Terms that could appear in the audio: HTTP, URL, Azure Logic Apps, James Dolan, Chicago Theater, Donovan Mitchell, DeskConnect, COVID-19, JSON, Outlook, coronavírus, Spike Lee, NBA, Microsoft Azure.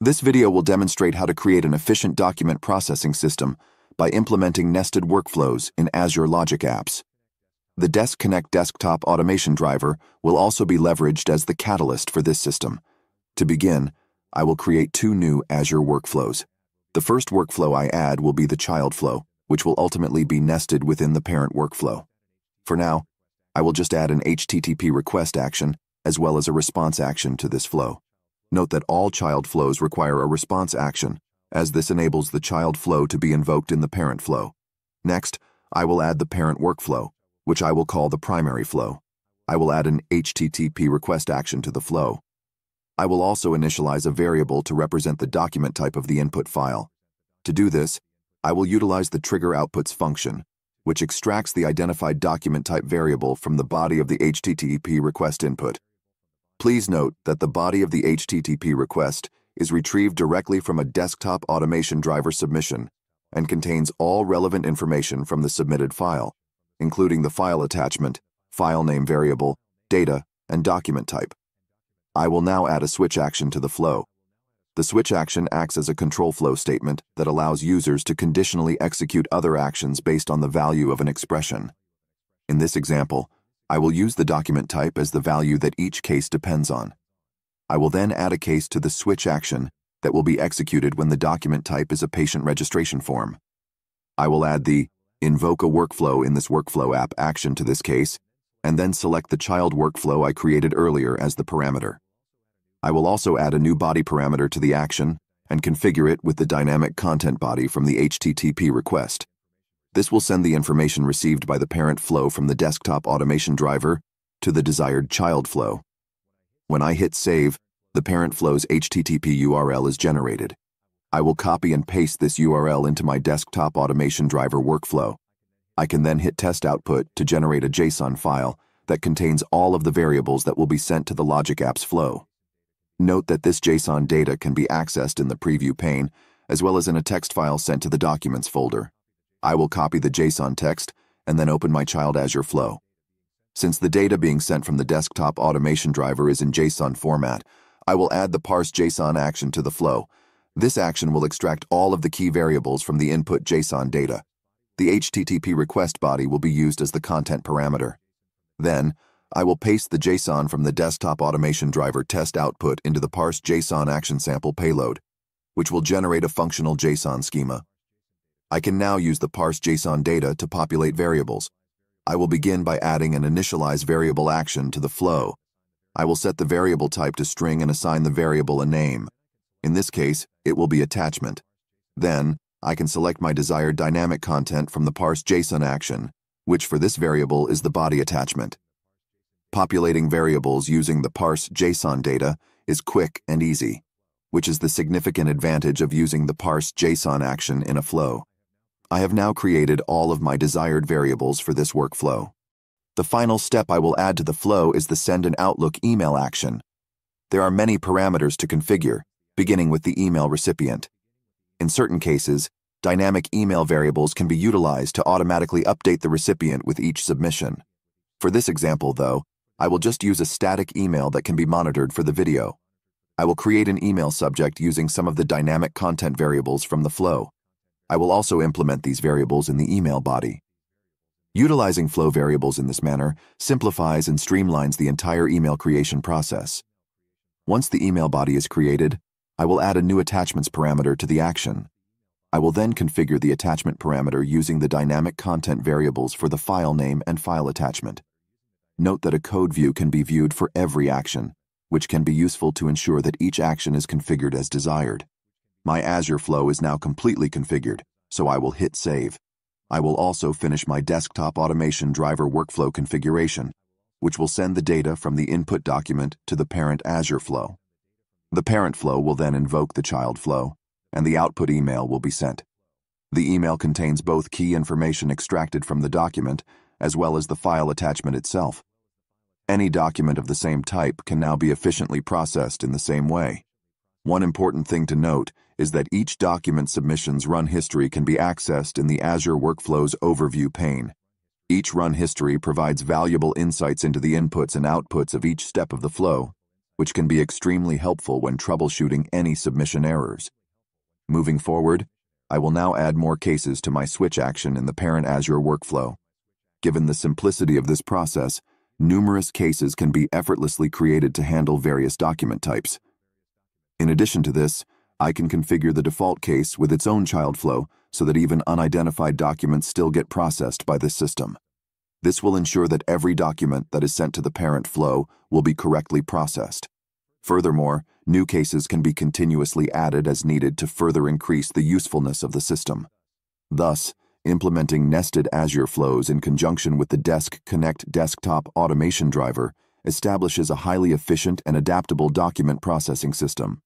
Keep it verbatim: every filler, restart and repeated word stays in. This video will demonstrate how to create an efficient document processing system by implementing nested workflows in Azure Logic Apps. The DeskConnect desktop automation driver will also be leveraged as the catalyst for this system. To begin, I will create two new Azure workflows. The first workflow I add will be the child flow, which will ultimately be nested within the parent workflow. For now, I will just add an H T T P request action as well as a response action to this flow. Note that all child flows require a response action, as this enables the child flow to be invoked in the parent flow. Next, I will add the parent workflow, which I will call the primary flow. I will add an H T T P request action to the flow. I will also initialize a variable to represent the document type of the input file. To do this, I will utilize the trigger outputs function, which extracts the identified document type variable from the body of the H T T P request input. Please note that the body of the H T T P request is retrieved directly from a desktop automation driver submission and contains all relevant information from the submitted file, including the file attachment, file name variable, data, and document type. I will now add a switch action to the flow. The switch action acts as a control flow statement that allows users to conditionally execute other actions based on the value of an expression. In this example, I will use the document type as the value that each case depends on. I will then add a case to the switch action that will be executed when the document type is a patient registration form. I will add the invoke a workflow in this workflow app action to this case, and then select the child workflow I created earlier as the parameter. I will also add a new body parameter to the action and configure it with the dynamic content body from the H T T P request. This will send the information received by the parent flow from the desktop automation driver to the desired child flow. When I hit save, the parent flow's H T T P U R L is generated. I will copy and paste this U R L into my desktop automation driver workflow. I can then hit test output to generate a JSON file that contains all of the variables that will be sent to the Logic Apps flow. Note that this JSON data can be accessed in the preview pane as well as in a text file sent to the documents folder. I will copy the JSON text and then open my child Azure flow. Since the data being sent from the desktop automation driver is in JSON format, I will add the parse JSON action to the flow. This action will extract all of the key variables from the input JSON data. The H T T P request body will be used as the content parameter. Then, I will paste the JSON from the desktop automation driver test output into the parse JSON action sample payload, which will generate a functional JSON schema. I can now use the parse JSON data to populate variables. I will begin by adding an initialize variable action to the flow. I will set the variable type to string and assign the variable a name. In this case, it will be attachment. Then, I can select my desired dynamic content from the parse JSON action, which for this variable is the body attachment. Populating variables using the parse JSON data is quick and easy, which is the significant advantage of using the parse JSON action in a flow. I have now created all of my desired variables for this workflow. The final step I will add to the flow is the send an Outlook email action. There are many parameters to configure, beginning with the email recipient. In certain cases, dynamic email variables can be utilized to automatically update the recipient with each submission. For this example, though, I will just use a static email that can be monitored for the video. I will create an email subject using some of the dynamic content variables from the flow. I will also implement these variables in the email body. Utilizing flow variables in this manner simplifies and streamlines the entire email creation process. Once the email body is created, I will add a new attachments parameter to the action. I will then configure the attachment parameter using the dynamic content variables for the file name and file attachment. Note that a code view can be viewed for every action, which can be useful to ensure that each action is configured as desired. My Azure flow is now completely configured, so I will hit save. I will also finish my desktop automation driver workflow configuration, which will send the data from the input document to the parent Azure flow. The parent flow will then invoke the child flow, and the output email will be sent. The email contains both key information extracted from the document as well as the file attachment itself. Any document of the same type can now be efficiently processed in the same way. One important thing to note is that each document submission's run history can be accessed in the Azure Workflows overview pane. Each run history provides valuable insights into the inputs and outputs of each step of the flow, which can be extremely helpful when troubleshooting any submission errors. Moving forward, I will now add more cases to my switch action in the parent Azure workflow. Given the simplicity of this process, numerous cases can be effortlessly created to handle various document types. In addition to this, I can configure the default case with its own child flow so that even unidentified documents still get processed by this system. This will ensure that every document that is sent to the parent flow will be correctly processed. Furthermore, new cases can be continuously added as needed to further increase the usefulness of the system. Thus, implementing nested Azure flows in conjunction with the DeskConnect desktop automation driver establishes a highly efficient and adaptable document processing system.